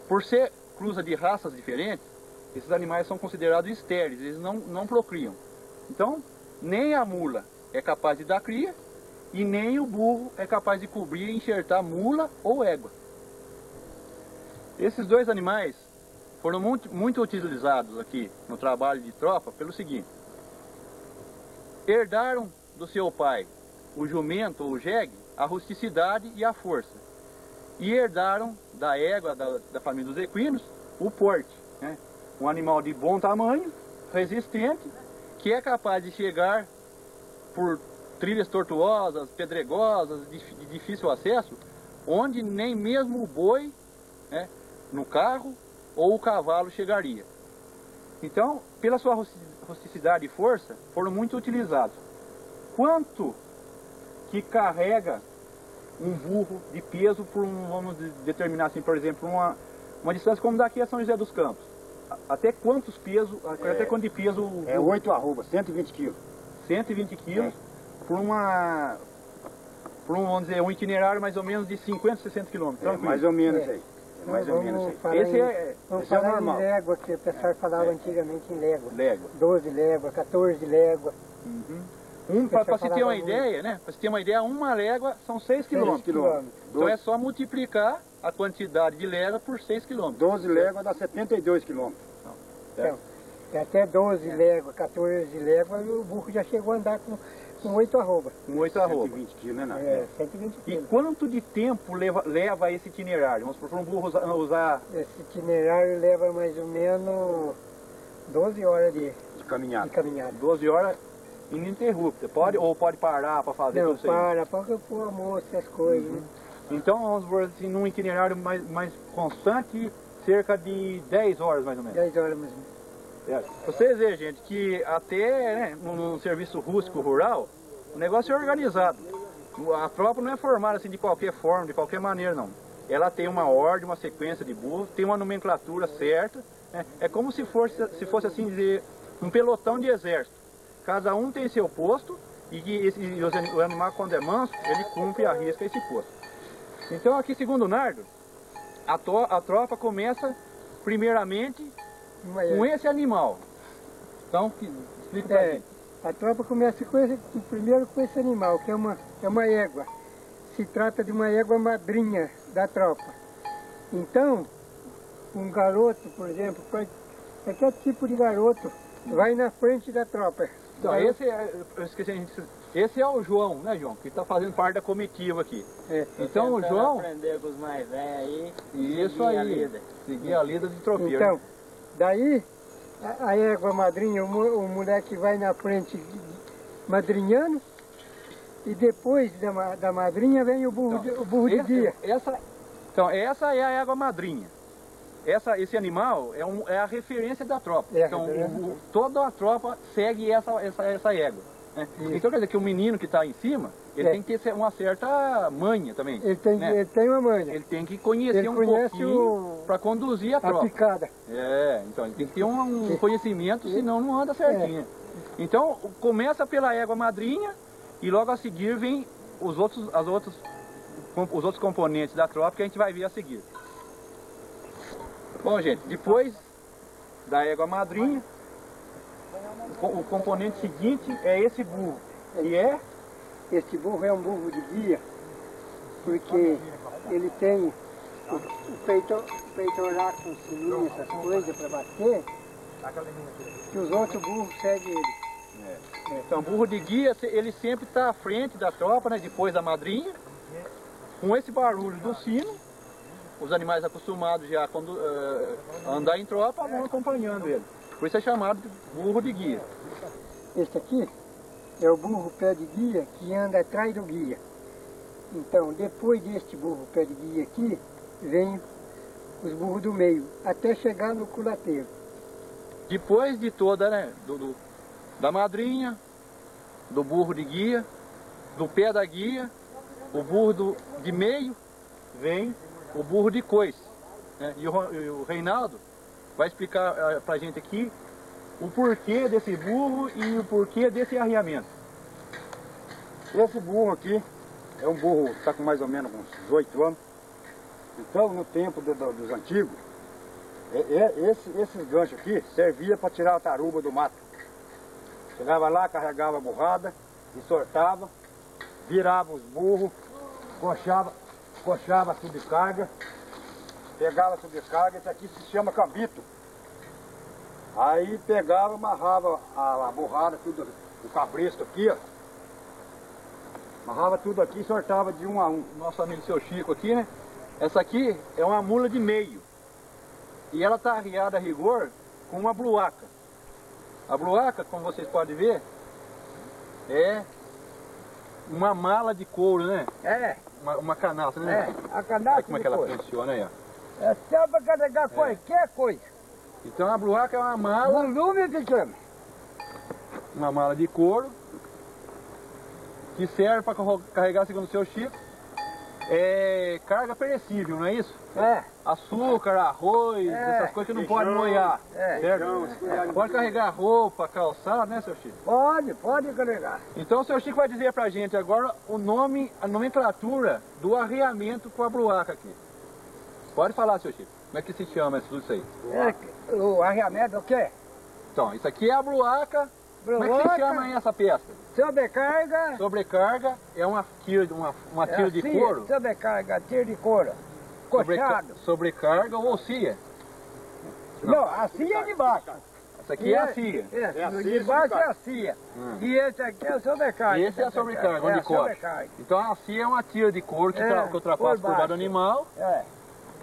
por ser cruza de raças diferentes, esses animais são considerados estéreis, eles não, não procriam. Então, nem a mula é capaz de dar cria, e nem o burro é capaz de cobrir e enxertar mula ou égua. Esses dois animais foram muito, muito utilizados aqui no trabalho de tropa pelo seguinte. Herdaram do seu pai, o jumento ou o jegue, a rusticidade e a força. E herdaram da égua, da, da família dos equinos, o porte, né? Um animal de bom tamanho, resistente, que é capaz de chegar por trilhas tortuosas, pedregosas, de, de difícil acesso, onde nem mesmo o boi, né, no carro ou o cavalo chegaria. Então, pela sua rusticidade e força, foram muito utilizados. Quanto que carrega um burro de peso por um, vamos determinar assim, por exemplo, uma, uma distância como daqui a São José dos Campos? Até quantos pesos, é, até quanto de peso... É oito arrobas, cento e vinte quilos. cento e vinte quilos, é. por uma... por um, vamos dizer, um itinerário mais ou menos de cinquenta, sessenta quilômetros. É, mais ou menos é. aí. É mais ou menos aí. Esse em, é, esse é normal. Em légua, que o pessoal é, falava é. antigamente em légua. Légua. doze léguas, quatorze léguas. Uhum. Um, para se ter uma muito. ideia, né? Para se ter uma ideia, uma légua são seis quilômetros. quilômetros. Então é só multiplicar a quantidade de légua por seis quilômetros. doze léguas dá setenta e dois quilômetros. Então, é até doze léguas, quatorze léguas, e o burro já chegou a andar com, com oito arrobas. Com oito arrobas. cento e vinte quilos, né, Nath? É, cento e vinte quilos. E quanto de tempo leva, leva esse itinerário? Vamos supor, um burro usar, usar... Esse itinerário leva mais ou menos doze horas de, de, caminhada. de caminhada. doze horas... ininterrupta, pode, ou pode parar para fazer tudo isso aí? Não, para, para pôr almoço, essas coisas. Uhum. Né? Então, vamos por assim, num itinerário mais, mais constante, cerca de dez horas mais ou menos. dez horas mais ou menos. É. Vocês veem, gente, que até, né, num serviço rústico rural, o negócio é organizado. A tropa não é formada assim de qualquer forma, de qualquer maneira, não. Ela tem uma ordem, uma sequência de burro, tem uma nomenclatura certa, né? É como se fosse, se fosse assim dizer, um pelotão de exército. Cada um tem seu posto e, que esse, e o animal, quando é manso, ele cumpre e arrisca esse posto. Então, aqui, segundo o Nardo, a, to, a tropa começa primeiramente Mas, com esse animal. Então, explica pra é, gente. A tropa começa com esse, primeiro com esse animal, que é uma, é uma égua. Se trata de uma égua madrinha da tropa. Então, um garoto, por exemplo, qualquer tipo de garoto, vai na frente da tropa. Então, esse é, eu esqueci, a gente, esse é o João, né, João? Que está fazendo parte da comitiva aqui. É, então, o João... aprender com os mais velhos aí. Isso aí, a lida. seguir a lida de tropeiro. Então, daí, a, a égua madrinha, o, o moleque vai na frente madrinhando, e depois da, da madrinha vem o burro, então, de, o burro esse, de guia. Essa, então, essa é a égua madrinha. Essa, esse animal é, um, é a referência da tropa. É, então, é o, toda a tropa segue essa, essa, essa égua. Né? Então, quer dizer que o menino que está em cima, ele é. tem que ter uma certa manha também. Ele tem, né? ele tem uma manha. Ele tem que conhecer ele um pouquinho para conduzir a, a tropa. Picada. É, então ele tem que ter um, um conhecimento, senão não anda certinho. É. Então, começa pela égua madrinha e logo a seguir vem os outros, as outros, os outros componentes da tropa que a gente vai ver a seguir. Bom, gente, depois da égua madrinha, o componente seguinte é esse burro. Ele é? Esse burro é um burro de guia, porque ele tem o, o peito, peitoral com sininho, essas coisas para bater, que os outros burros seguem ele. É. Então, o burro de guia, ele sempre está à frente da tropa, né, depois da madrinha, com esse barulho do sino. Os animais acostumados já quando, uh, a andar em tropa vão acompanhando ele. Por isso é chamado de burro de guia. Este aqui é o burro pé de guia que anda atrás do guia. Então, depois deste burro pé de guia aqui, vem os burros do meio, até chegar no culateiro. Depois de toda, né, do, do, da madrinha, do burro de guia, do pé da guia, o burro do, de meio vem... o burro de coice, né? E o Reinaldo vai explicar uh, pra gente aqui o porquê desse burro e o porquê desse arriamento. Esse burro aqui é um burro que está com mais ou menos uns dezoito anos. Então, no tempo do, do, dos antigos, é, é, esse, esses ganchos aqui servia para tirar a taruba do mato. Chegava lá, carregava a burrada, ensortava, virava os burros, coxava. Coxava a subcarga, pegava a subcarga, isso aqui se chama cambito. Aí pegava, amarrava a, a borrada, tudo, o cabresto aqui, ó. Amarrava tudo aqui e sortava de um a um. Nosso amigo seu Chico aqui, né? Essa aqui é uma mula de meio. E ela tá arriada a rigor com uma bluaca. A bluaca, como vocês podem ver, é Uma mala de couro, né? É. Uma, uma canasta, né? É, a canasta. Olha como é que ela funciona aí, ó. É só para carregar é. qualquer coisa. Então a bruaca é uma mala... Volume que chama. Uma mala de couro, que serve para carregar, segundo o seu Chico, é carga perecível, não é isso? É. Açúcar, arroz, é. essas coisas que não pode molhar, é. certo? É. Pode carregar roupa, calçado, né, seu Chico? Pode, pode carregar. Então, o seu Chico vai dizer pra gente agora o nome, a nomenclatura do arreamento com a bruaca aqui. Pode falar, seu Chico. Como é que se chama tudo isso aí? É, o arreamento é o quê? Então, isso aqui é a bruaca. Bruaca. Como é que se chama aí essa peça? Sobrecarga. Sobrecarga é uma tira de, uma, uma tira é de cia, couro? Sobrecarga, tira de couro. Coxado. Sobrecarga ou cia? Não, Não a cia é de vaca. Essa aqui e é a cia. É, é a cia de baixo é a cia. Hum. E esse aqui é a sobrecarga. Esse é a sobrecarga, onde é cobre. Então a cia é uma tira de couro que, é, tra que ultrapassa por baixo do animal. É.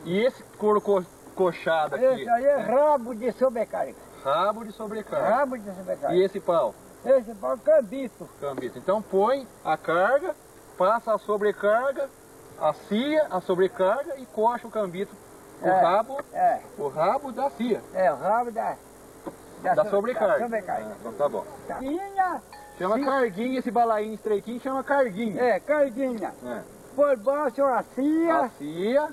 E esse couro co coxado aqui? Esse aí é rabo de sobrecarga. Rabo de sobrecarga. Rabo de sobrecarga. E esse pau? Esse pau é cambito. Cambito. Então põe a carga, passa a sobrecarga, a cia, a sobrecarga e coxa o cambito. O é, rabo. É. O rabo da cia. É, o rabo da, da, da sobrecarga. Da sobrecarga. Ah, então tá bom. Carguinha. Chama cia. Carguinha, esse balainho estreitinho chama carguinha. É, carguinha. É. Por baixo a cia. A cia.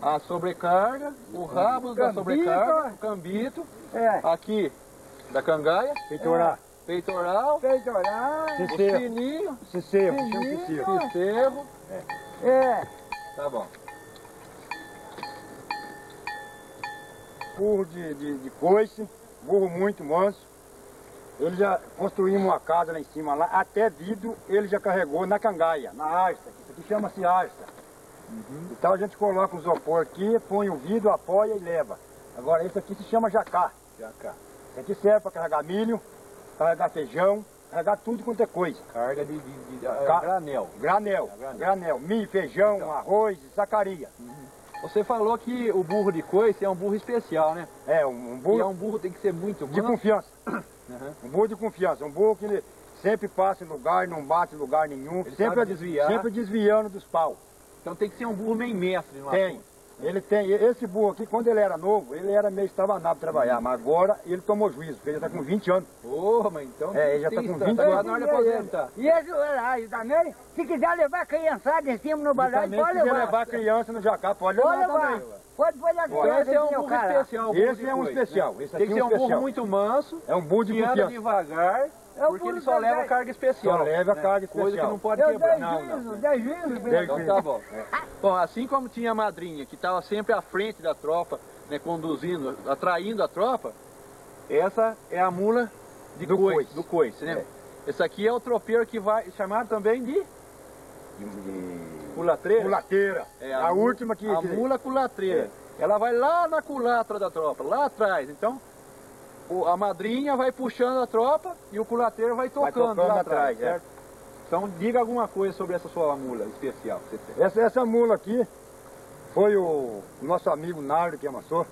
A sobrecarga, o rabo cambito, da sobrecarga, o cambito, é. aqui da cangaia, peitoral, é. peitoral, peitoral, sininho, cicerro, cicerro, é, tá bom. Burro de, de, de coice, burro muito manso, ele já construímos uma casa lá em cima, lá, até vidro ele já carregou na cangaia, na asta, isso aqui chama-se asta. Uhum. Então a gente coloca o isopor aqui, põe o vidro, apoia e leva. Agora esse aqui se chama jacá. Jacá. Esse aqui serve para carregar milho, carregar feijão, carregar tudo quanto é coisa. Carga de, de, de, de Car... granel. Granel, é, granel. Granel, milho, feijão, então. arroz, sacaria. Uhum. Você falou que o burro de coice é um burro especial, né? É, um, um burro... E é um burro tem que ser muito bom. De confiança. Uhum. Um burro de confiança, um burro que ele sempre passa em lugar, não bate em lugar nenhum. Ele sempre, desviar. sempre desviando dos pau. Então tem que ser um burro meio mestre, não é? Tem. Ele tem. Esse burro aqui, quando ele era novo, ele era meio estabanado para trabalhar, mas agora ele tomou juízo, porque ele já está com vinte anos. Porra, mas então... É, ele já está com vinte anos, na hora de aposentar. E esse aí também, se quiser levar a criançada em cima no balão, pode levar. Se quiser levar a criança no jacá, pode levar também. Pode, pode agora. Esse é um burro especial. Esse é um especial. Tem que ser um burro muito manso, é um burro de confiança, que anda devagar. Porque ele só leva carga especial. Só leva carga especial. Coisa que não pode quebrar. Não, não. Então tá bom. Bom, assim como tinha a madrinha, que estava sempre à frente da tropa, né, conduzindo, atraindo a tropa, essa é a mula de do coice, coice. Do coice, né? É. Esse aqui é o tropeiro que vai, chamado também de... Culatreira. Culateira. É, a, a última que... A mula culatreira. É. Ela vai lá na culatra da tropa, lá atrás, então... A madrinha vai puxando a tropa e o culateiro vai tocando, vai tocando lá atrás, certo? É. Então diga alguma coisa sobre essa sua mula especial que você tem. Essa, essa mula aqui foi o nosso amigo Nardo que amassou,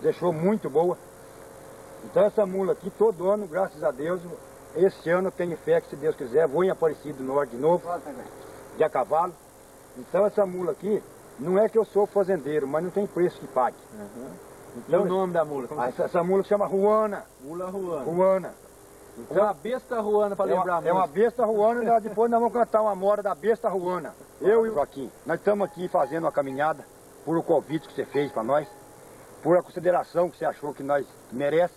deixou muito boa. Então essa mula aqui todo ano, graças a Deus, esse ano eu tenho fé que se Deus quiser, vou em Aparecido do Norte de novo, de a cavalo. Então essa mula aqui, não é que eu sou fazendeiro, mas não tem preço que pague. Uhum. Então, o nome da mula? Ah, essa, essa mula se chama Ruana. Mula Ruana. Ruana. Então, uma besta Ruana, para lembrar muito. É uma besta Ruana, e depois nós vamos cantar uma mora da besta Ruana. Eu e o Joaquim, nós estamos aqui fazendo uma caminhada por o convite que você fez para nós, por a consideração que você achou que nós merece.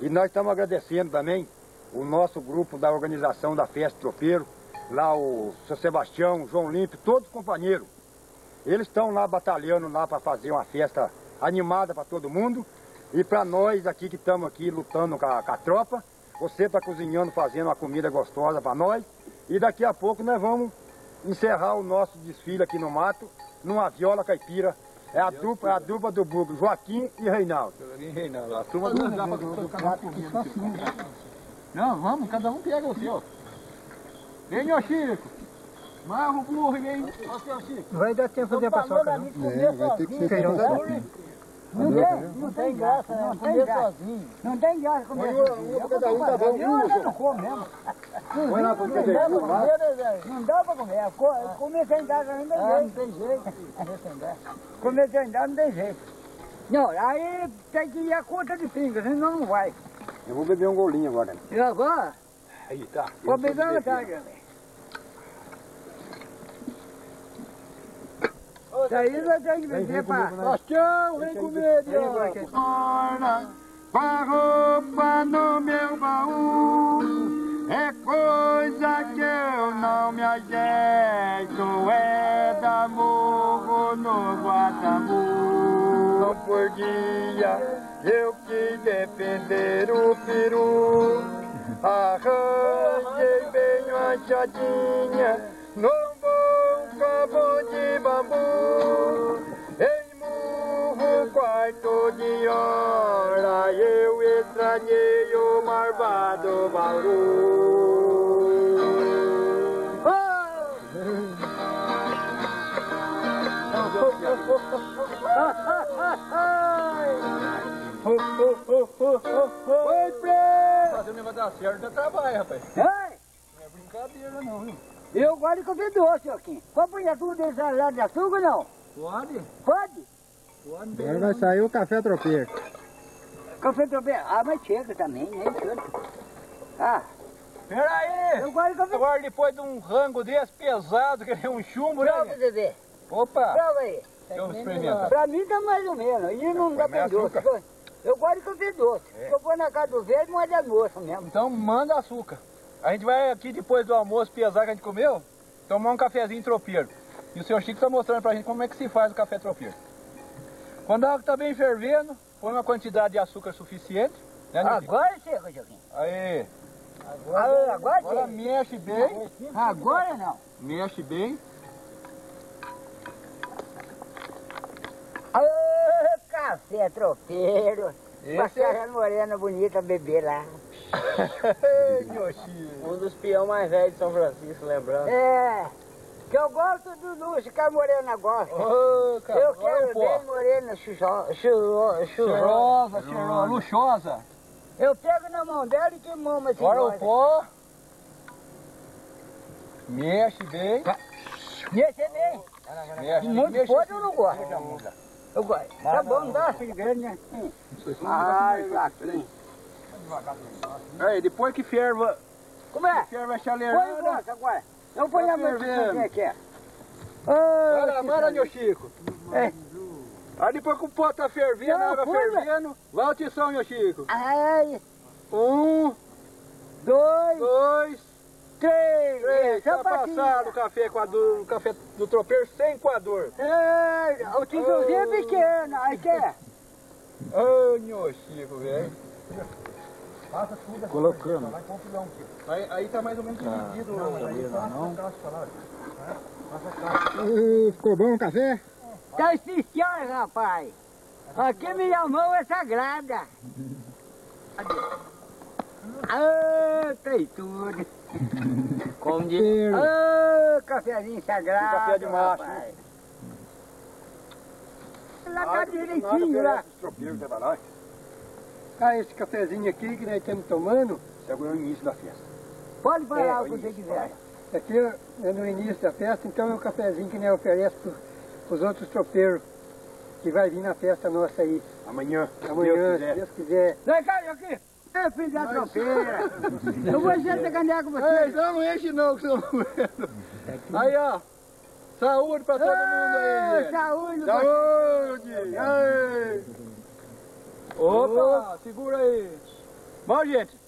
E nós estamos agradecendo também o nosso grupo da organização da Festa Tropeiro, lá o seu Sebastião, o João Limpe, todos companheiros. Eles estão lá batalhando lá para fazer uma festa animada para todo mundo e para nós aqui que estamos aqui lutando com a, com a tropa. Você está cozinhando, fazendo uma comida gostosa para nós e daqui a pouco nós vamos encerrar o nosso desfile aqui no mato numa viola caipira. É a dupla, a dupla do burro, Joaquim e Reinaldo. Reinaldo, a turma do Não, vamos, cada um pega o seu. Vem, ô Chico. Marro o burro, vem. Vai dar tempo de fazer a paçoca, não? É, vai ter que ser Não tem, não tem graça, né? Não tem graça. Não tem graça comer sozinho. Cada um dá bom. Eu não como mesmo. Não dá pra comer. Comer sem graça não tem jeito. Não tem jeito. Comer sem graça não tem jeito. Não, aí tem que ir a conta de pinga, senão não vai. Eu vou beber um golinho agora. E agora? Aí tá. Vou beber uma tarde. Daí nós temos que beber, pá. Sebastião, vem comer, Diogo. Torna com a roupa no meu baú, é coisa que eu não me ajeito, é da morro no Guadalupe. Não podia eu que defender o peru, arranjei bem uma achadinha no cabo de bambu, em murro quarto de hora, eu estranhei o marvado bauru. Oi, Fred! Fazer o negócio da cerda dá trabalho, rapaz. Ei! Não é brincadeira não, viu? Eu gosto de comer doce, Joaquim. Pode pôr açúcar desse lado de açúcar, não? Pode. Pode? Pode. Agora vai sair o café tropeiro. Café tropeiro? Ah, mas chega também, né? Ah. Peraí! Eu gosto de café. Agora depois de um rango desse pesado, que é um chumbo, né? Prova, bebê. Opa! Prova aí. Vamos experimentar. Pra mim tá mais ou menos. E não dá pra doce. Eu gosto de café doce. Se eu for na casa do velho, não é de almoço mesmo. Então manda açúcar. A gente vai aqui depois do almoço pesar que a gente comeu, tomar um cafezinho tropeiro. E o senhor Chico está mostrando pra gente como é que se faz o café tropeiro. Quando a água está bem fervendo, põe uma quantidade de açúcar suficiente. Né, agora chega, Joaquim. Aí. Agora, agora, agora mexe bem. Agora não. Mexe bem. Ô, café tropeiro. Passar a morena bonita beber lá. Um dos peão mais velhos de São Francisco, lembrando. É, que eu gosto do luxo, que a morena gosta. Oh, cara, eu quero bem morena, churosa, churosa, luxuosa. Eu pego na mão dela e que mama assim. Olha o pó. Mexe bem. Mexe bem. Mexe. Muito pó eu não gosto. Eu gosto. Tá bom, dá assim grande, né? Ai, Joaquim. Aí, depois que ferva... Como é? Que ferva a chaleirada... Põe o agora. Não põe a mão de que é. Olha, mara, meu Chico. É. Aí depois que o pó tá fervendo, a água fervendo... Lá o tição, meu Chico. Ai. Um... Dois... Dois... Três... Três. Tá passado o café com a do, o café do tropeiro sem coador. É, o tiçãozinho é pequeno. Aí que é? Ô, meu Chico, velho. Passa tudo assim. Colocando. Aí, aí tá mais ou menos dividido. Ah, não, aí passa não. A casca lá. Né? Passa a casca. Uh, ficou bom o café? Tá especial, rapaz. Aqui minha mão é sagrada. Ah, tem tudo. Como diz. Ah, cafezinho sagrado. Café de macho. Lá tá direitinho lá. Ah, esse cafezinho aqui que nós estamos tomando, é o início da festa. Pode falar o que você quiser. Aqui é no início da festa, então é o cafezinho que nós oferecemos para os outros tropeiros que vai vir na festa nossa aí. Amanhã. Amanhã, se Deus quiser. Vem cá, Joaquim. É filho da tropeira. Eu vou encher essa caneca com vocês. Não enche não, que eu não. Aí, ó. Saúde para todo mundo aí. Saúde. Saúde. Aí. Opa, segura aí. Bom, gente,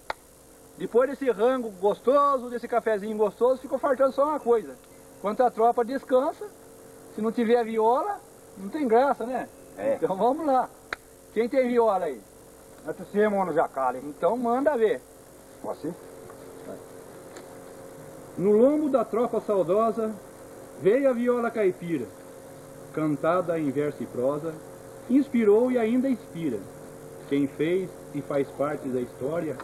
depois desse rango gostoso, desse cafezinho gostoso, ficou fartando só uma coisa. Quando a tropa descansa, se não tiver viola, não tem graça, né? É. Então vamos lá. Quem tem viola aí? É você, mano, Jacale. Então manda ver. Posso ir? No lombo da tropa saudosa, veio a viola caipira, cantada em verso e prosa, inspirou e ainda inspira. Quem fez e faz parte da história,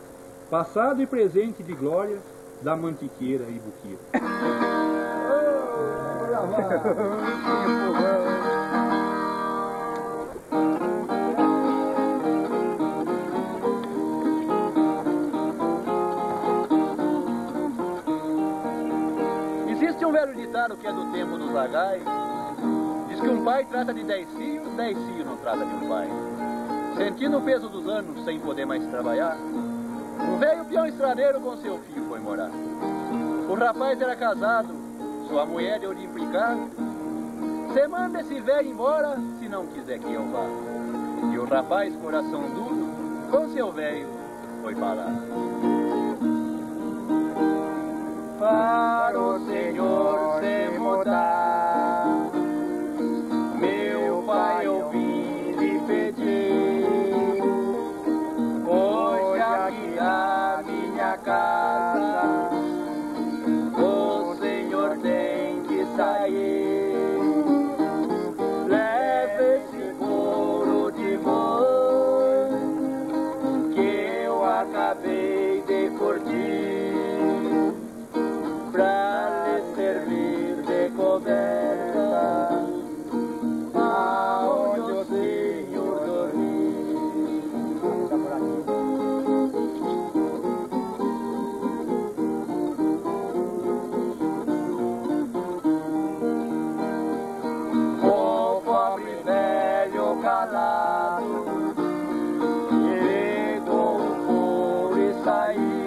passado e presente de glória, da Mantiqueira e Buquira. Oh, ditado que é do tempo dos lagais, diz que um pai trata de dez filhos, dez filhos não trata de um pai. Sentindo o peso dos anos sem poder mais trabalhar, um velho peão estradeiro com seu filho foi morar. O rapaz era casado, sua mulher deu de implicar. Você manda esse velho embora, se não quiser que eu vá. E o rapaz, coração duro, com seu velho foi parar. Para o Senhor se mudar, meu pai, eu vim lhe pedir. Hoje aqui na minha casa, o Senhor tem que sair. Leve esse couro de boi que eu acabei de curtir, pra lhe servir de coberta aonde o Senhor dormir. O pobre velho calado chegou o couro e saiu.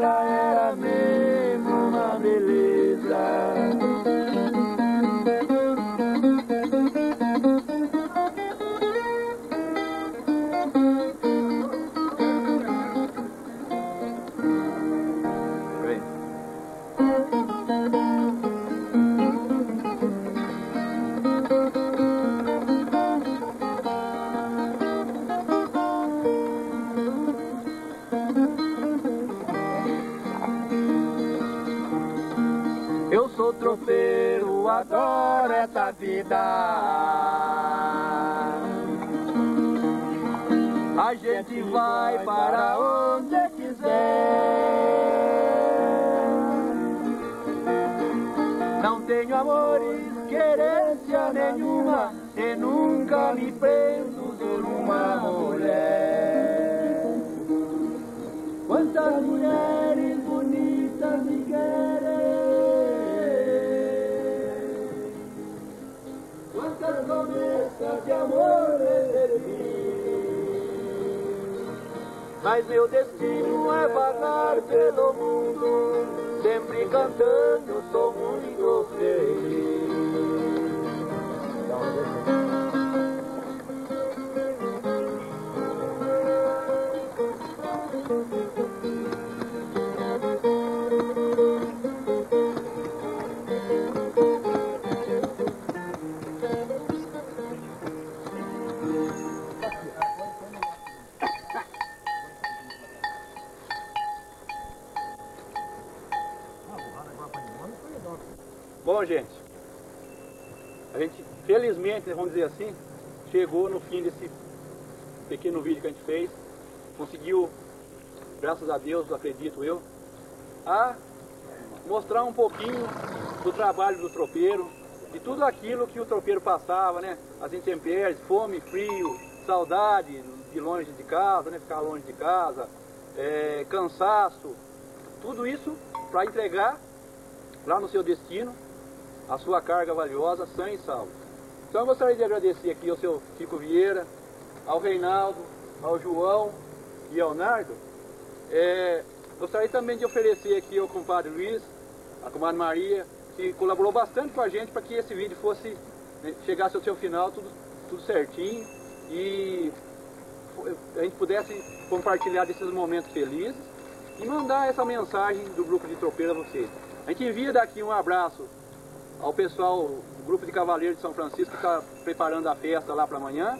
Era mesmo uma beleza. Eu sou tropeiro, adoro essa vida. A gente vai para onde quiser. Não tenho amores, querência nenhuma, e nunca me prendo por uma mulher. Quantas mulheres bonitas me querem, quantas promessas de amor recebi, mas meu destino é vagar pelo mundo, sempre cantando, sou muito feliz. Bom, gente, a gente, felizmente, vamos dizer assim, chegou no fim desse pequeno vídeo que a gente fez. Conseguiu, graças a Deus, acredito eu, a mostrar um pouquinho do trabalho do tropeiro, de tudo aquilo que o tropeiro passava, né? As intempéries, fome, frio, saudade de longe de casa, né? Ficar longe de casa, é, cansaço, tudo isso para entregar lá no seu destino a sua carga valiosa, sã e salvo. Então eu gostaria de agradecer aqui ao seu Chico Vieira, ao Reinaldo, ao João e ao Nardo. É, gostaria também de oferecer aqui ao compadre Luiz, à comadre Maria, que colaborou bastante com a gente para que esse vídeo fosse, né, chegasse ao seu final tudo, tudo certinho e a gente pudesse compartilhar desses momentos felizes e mandar essa mensagem do grupo de tropeiro a vocês. A gente envia daqui um abraço ao pessoal, o grupo de cavaleiros de São Francisco que está preparando a festa lá para amanhã,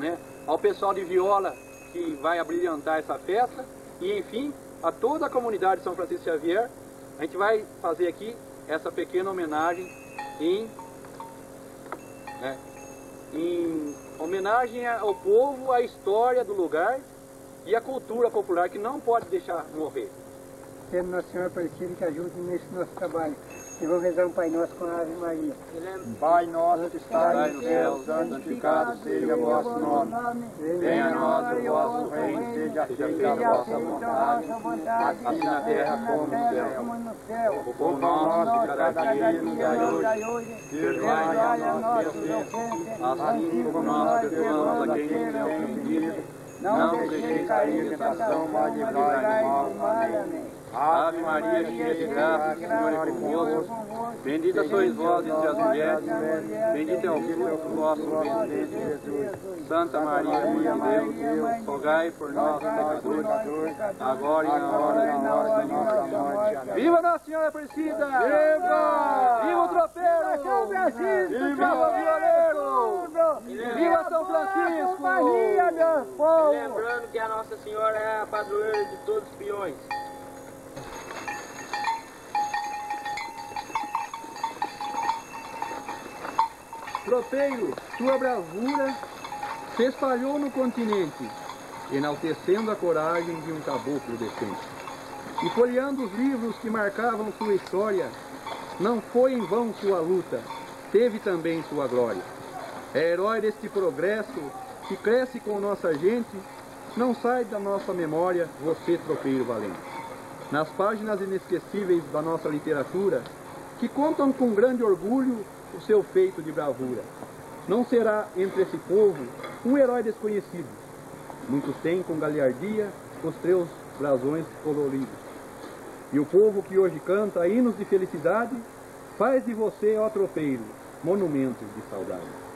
né? Ao pessoal de viola que vai abrilhantar essa festa e, enfim, a toda a comunidade de São Francisco de Xavier. A gente vai fazer aqui essa pequena homenagem em, né, em homenagem ao povo, à história do lugar e à cultura popular que não pode deixar morrer. Tendo Nossa Senhora Aparecida que ajude nesse nosso trabalho. E vou rezar um Pai Nosso com a Ave Maria. Pai nosso que estás no céu, santificado seja o vosso nome. Venha a nós o vosso reino, seja feita a vossa vontade, assim na terra como no céu. O pão nosso de cada dia nos dai hoje, perdoai as nossas ofensas, assim como nós perdoamos a quem nos tem ofendido. Não deixeis cair em tentação, mas livrai-nos do mal. Amém. Ave Maria, cheia de graça, o Senhor é convosco. Bendita sois vós entre as mulheres, bendito é o fruto do vosso ventre, Jesus. Santa Maria, Mãe de Deus, rogai por nós, pecadores, agora e na hora de nossa morte. Viva Nossa Senhora Aparecida! Viva! Viva o tropeiro! Viva o Brasil! Viva o violeiro! Viva São Francisco! Maria, meu povo! Lembrando que a Nossa Senhora é a padroeira de todos os peões. Tropeiro, sua bravura se espalhou no continente, enaltecendo a coragem de um caboclo decente. E folheando os livros que marcavam sua história, não foi em vão sua luta, teve também sua glória. É herói deste progresso que cresce com nossa gente, não sai da nossa memória você, tropeiro valente. Nas páginas inesquecíveis da nossa literatura, que contam com grande orgulho o seu feito de bravura. Não será entre esse povo um herói desconhecido. Muitos têm com galhardia os teus brasões coloridos. E o povo que hoje canta hinos de felicidade faz de você, ó tropeiro, monumentos de saudade.